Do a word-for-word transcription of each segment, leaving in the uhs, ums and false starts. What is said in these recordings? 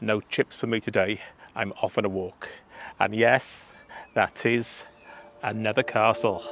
No chips for me today, I'm off on a walk. And yes, that is another castle.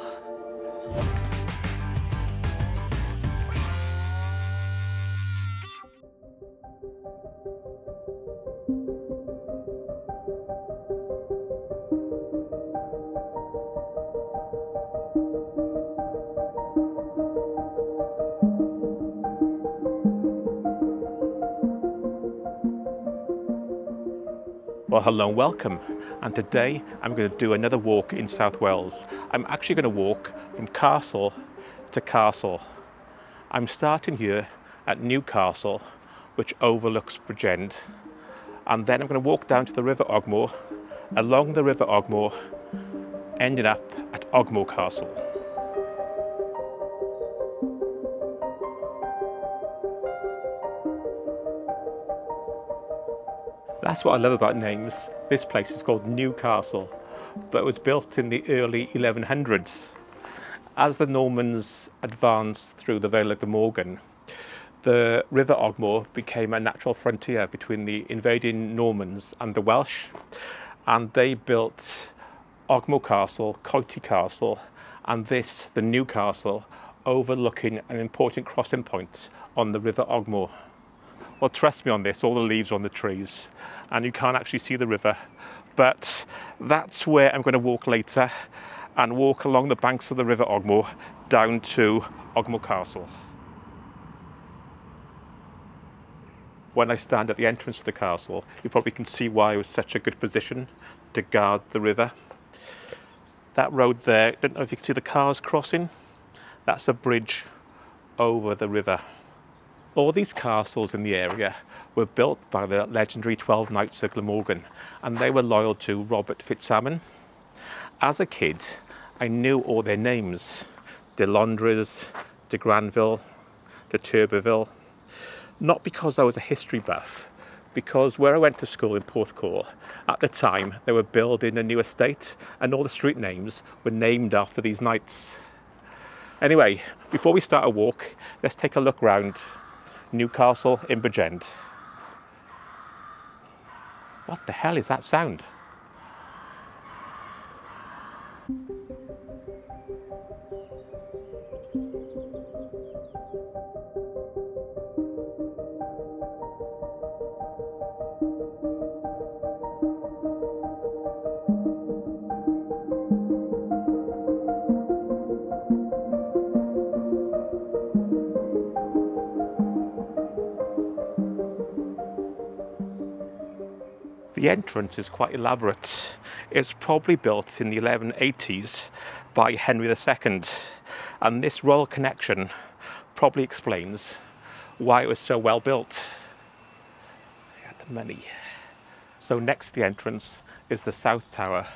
Well, hello and welcome, and today I'm going to do another walk in South Wales. I'm actually going to walk from castle to castle. I'm starting here at Newcastle, which overlooks Bridgend, and then I'm going to walk down to the River Ogmore, along the River Ogmore, ending up at Ogmore Castle. That's what I love about names. This place is called Newcastle, but it was built in the early eleven hundreds. As the Normans advanced through the Vale of Glamorgan, the River Ogmore became a natural frontier between the invading Normans and the Welsh, and they built Ogmore Castle, Coity Castle, and this, the Newcastle, overlooking an important crossing point on the River Ogmore. Well, trust me on this, all the leaves are on the trees and you can't actually see the river, but that's where I'm going to walk later and walk along the banks of the River Ogmore down to Ogmore Castle. When I stand at the entrance to the castle, you probably can see why it was such a good position to guard the river. That road there, I don't know if you can see the cars crossing, that's a bridge over the river. All these castles in the area were built by the legendary twelve Knights of Glamorgan, and they were loyal to Robert Fitzhamon. As a kid, I knew all their names. De Londres, De Granville, De Turberville. Not because I was a history buff, because where I went to school in Porthcawl, at the time they were building a new estate and all the street names were named after these knights. Anyway, before we start a walk, let's take a look round Newcastle in Bridgend. What the hell is that sound? The entrance is quite elaborate. It's probably built in the eleven eighties by Henry the Second, and this royal connection probably explains why it was so well built. They had the money. So next to the entrance is the South Tower,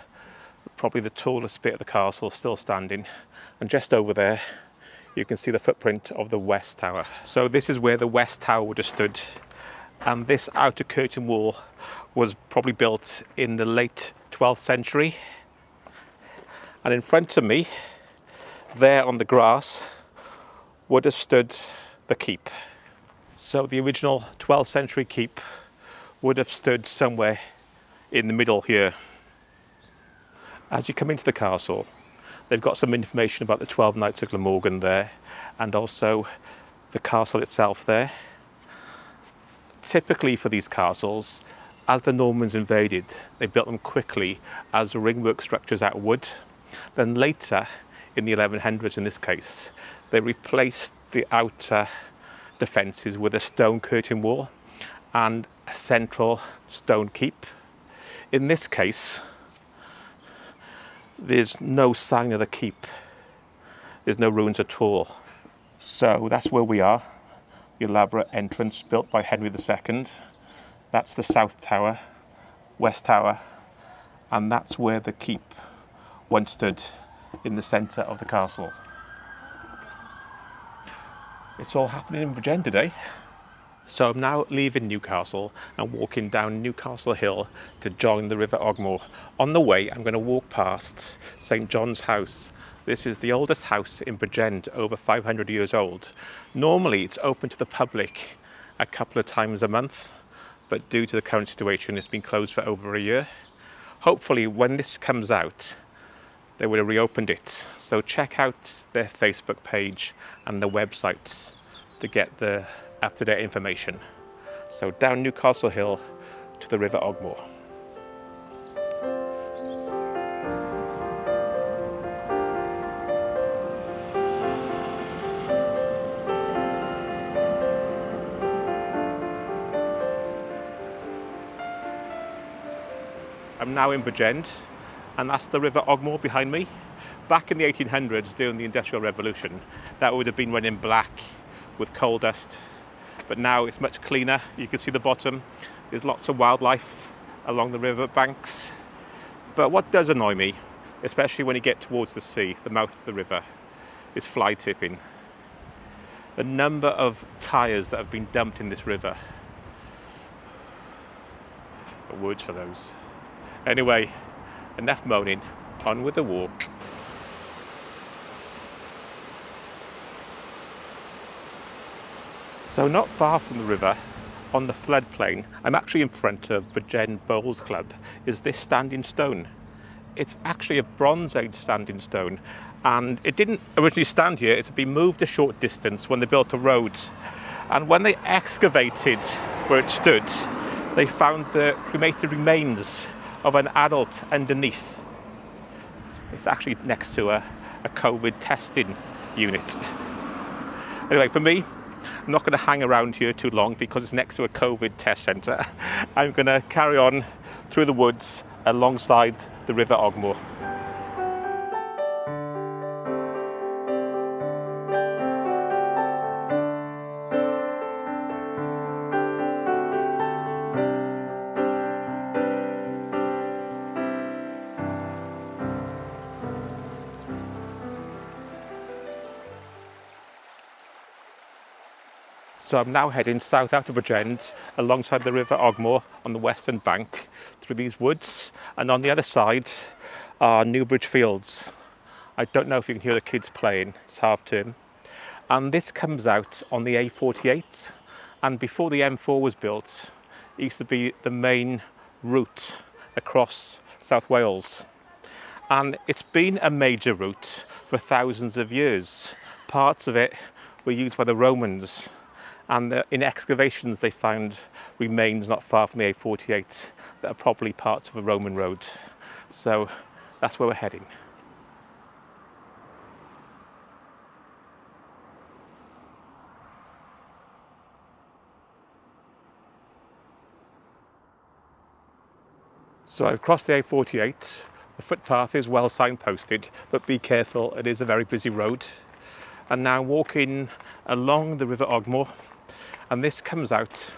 probably the tallest bit of the castle still standing, and just over there you can see the footprint of the West Tower. So this is where the West Tower would have stood, and this outer curtain wall was probably built in the late twelfth century. And in front of me, there on the grass, would have stood the keep. So the original twelfth century keep would have stood somewhere in the middle here. As you come into the castle, they've got some information about the twelve Knights of Glamorgan there, and also the castle itself there. Typically for these castles, as the Normans invaded, they built them quickly as ringwork structures out of wood. Then later, in the eleven hundreds in this case, they replaced the outer defences with a stone curtain wall and a central stone keep. In this case, there's no sign of the keep. There's no ruins at all. So that's where we are. Elaborate entrance built by Henry the Second. That's the South Tower, West Tower, and that's where the keep once stood in the centre of the castle. It's all happening in Bridgend today. So I'm now leaving Newcastle and walking down Newcastle Hill to join the River Ogmore. On the way, I'm going to walk past St John's House. This is the oldest house in Bridgend, over five hundred years old. Normally it's open to the public a couple of times a month, but due to the current situation it's been closed for over a year. Hopefully when this comes out they will have reopened it, so check out their Facebook page and the website to get the up-to-date information. So down Newcastle Hill to the River Ogmore. I'm now in Bridgend, and that's the River Ogmore behind me. Back in the eighteen hundreds, during the Industrial Revolution, that would have been running black with coal dust, but now it's much cleaner. You can see the bottom. There's lots of wildlife along the river banks. But what does annoy me, especially when you get towards the sea, the mouth of the river, is fly tipping. The number of tyres that have been dumped in this river. Got words for those. Anyway, enough moaning, on with the walk. So not far from the river, on the floodplain, I'm actually in front of Bridgend Bowls Club, is this standing stone. It's actually a Bronze Age standing stone, and it didn't originally stand here, it's been moved a short distance when they built a road. And when they excavated where it stood, they found the cremated remains of an adult underneath. It's actually next to a, a COVID testing unit. Anyway, for me, I'm not going to hang around here too long because it's next to a COVID test centre. I'm going to carry on through the woods alongside the River Ogmore. So I'm now heading south out of Bridgend, alongside the River Ogmore on the western bank, through these woods, and on the other side are Newbridge Fields. I don't know if you can hear the kids playing, it's half term. And this comes out on the A forty-eight, and before the M four was built, it used to be the main route across South Wales. And it's been a major route for thousands of years. Parts of it were used by the Romans, and in excavations they found remains not far from the A forty-eight that are probably parts of a Roman road. So that's where we're heading. So I've crossed the A forty-eight. The footpath is well signposted, but be careful, it is a very busy road. And now walking along the River Ogmore, and this comes out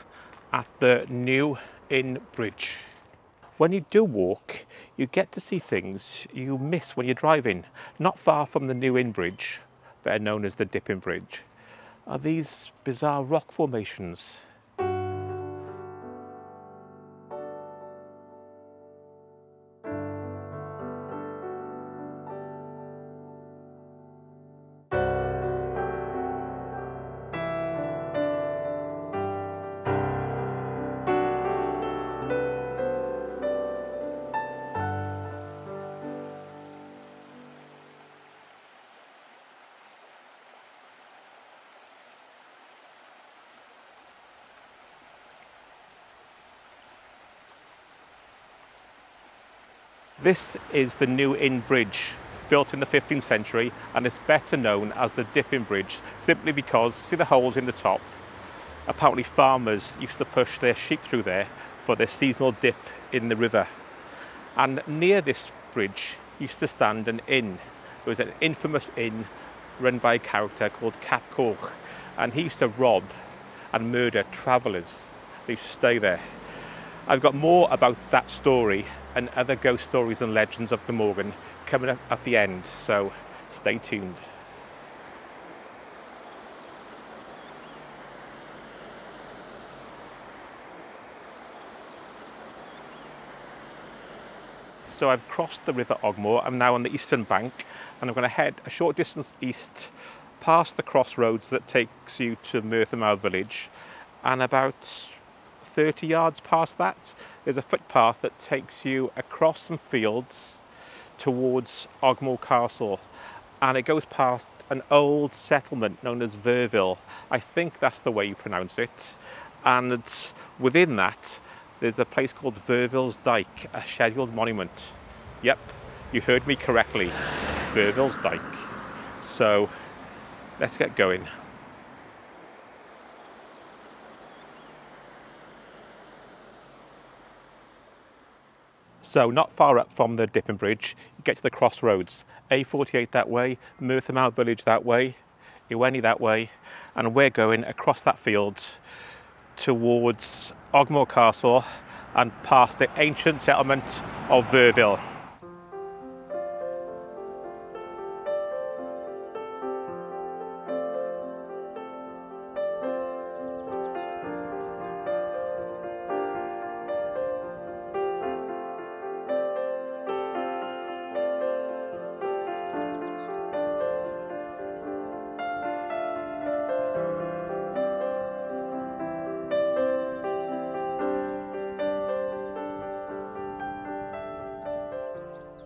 at the New Inn Bridge. When you do walk, you get to see things you miss when you're driving. Not far from the New Inn Bridge, better known as the Dipping Bridge, are these bizarre rock formations. This is the New Inn Bridge, built in the fifteenth century, and it's better known as the Dipping Bridge, simply because, see the holes in the top? Apparently farmers used to push their sheep through there for their seasonal dip in the river. And near this bridge used to stand an inn. It was an infamous inn run by a character called Cap Coch, and he used to rob and murder travellers who used to stay there. I've got more about that story and other ghost stories and legends of Glamorgan coming up at the end, so stay tuned. So I've crossed the River Ogmore, I'm now on the eastern bank, and I'm going to head a short distance east past the crossroads that takes you to Merthyr Mawr village, and about thirty yards past that, there's a footpath that takes you across some fields towards Ogmore Castle, and it goes past an old settlement known as Verville. I think that's the way you pronounce it. And it's within that, there's a place called Verville's Dyke, a scheduled monument. Yep, you heard me correctly, Verville's Dyke. So let's get going. So not far up from the Dipping Bridge, you get to the crossroads. A forty-eight that way, Merthyr Mawr village that way, Ewenny that way, and we're going across that field towards Ogmore Castle and past the ancient settlement of Verville.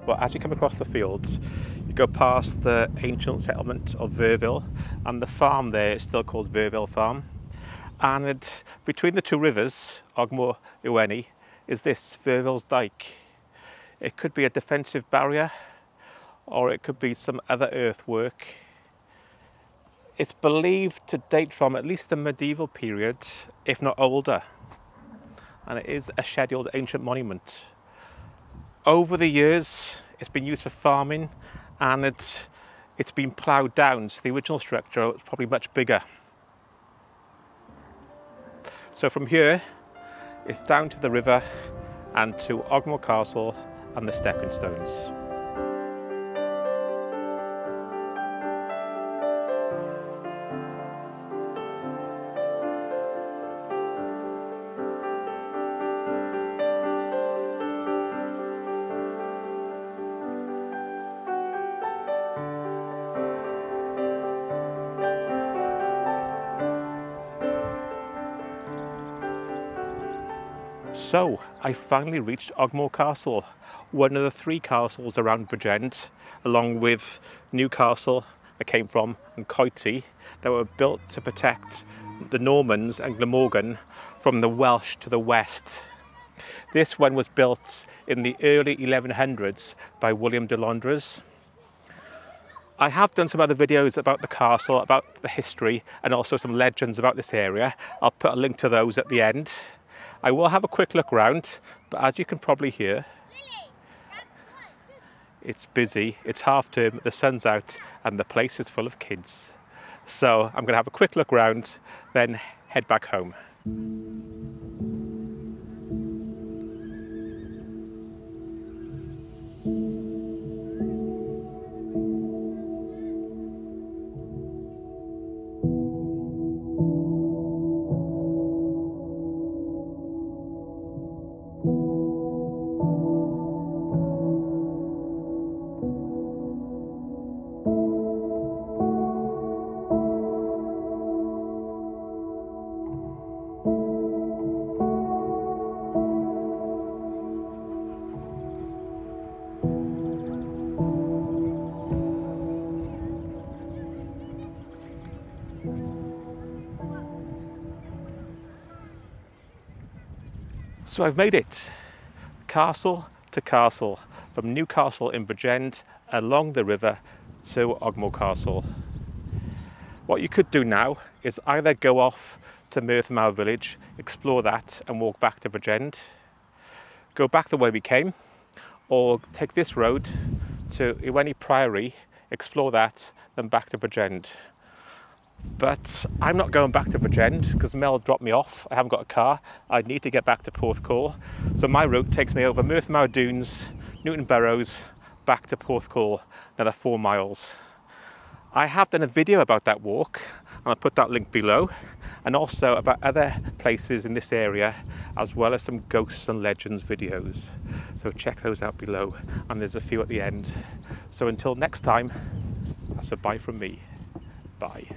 Well, as you come across the fields, you go past the ancient settlement of Verville, and the farm there is still called Verville Farm. And it, between the two rivers, Ogmore and Ewenny, is this Verville's Dyke. It could be a defensive barrier, or it could be some other earthwork. It's believed to date from at least the medieval period, if not older. And it is a scheduled ancient monument. Over the years, it's been used for farming, and it's, it's been ploughed down, so the original structure was probably much bigger. So from here, it's down to the river and to Ogmore Castle and the stepping stones. So, I finally reached Ogmore Castle, one of the three castles around Bridgend, along with Newcastle, I came from, and Coity, that were built to protect the Normans and Glamorgan from the Welsh to the west. This one was built in the early eleven hundreds by William de Londres. I have done some other videos about the castle, about the history, and also some legends about this area. I'll put a link to those at the end. I will have a quick look round, but as you can probably hear, it's busy, it's half term, the sun's out, and the place is full of kids. So I'm gonna have a quick look round, then head back home. So I've made it, castle to castle, from Newcastle in Bridgend along the river to Ogmore Castle. What you could do now is either go off to Merthyr Mawr village, explore that and walk back to Bridgend, go back the way we came, or take this road to Ewenny Priory, explore that, then back to Bridgend. But I'm not going back to Bridgend because Mel dropped me off. I haven't got a car. I need to get back to Porthcawl. So my route takes me over Merthyr Mawr Dunes, Newton Burrows, back to Porthcawl, another four miles. I have done a video about that walk, and I'll put that link below, and also about other places in this area, as well as some ghosts and legends videos. So check those out below, and there's a few at the end. So until next time, that's a bye from me. Bye.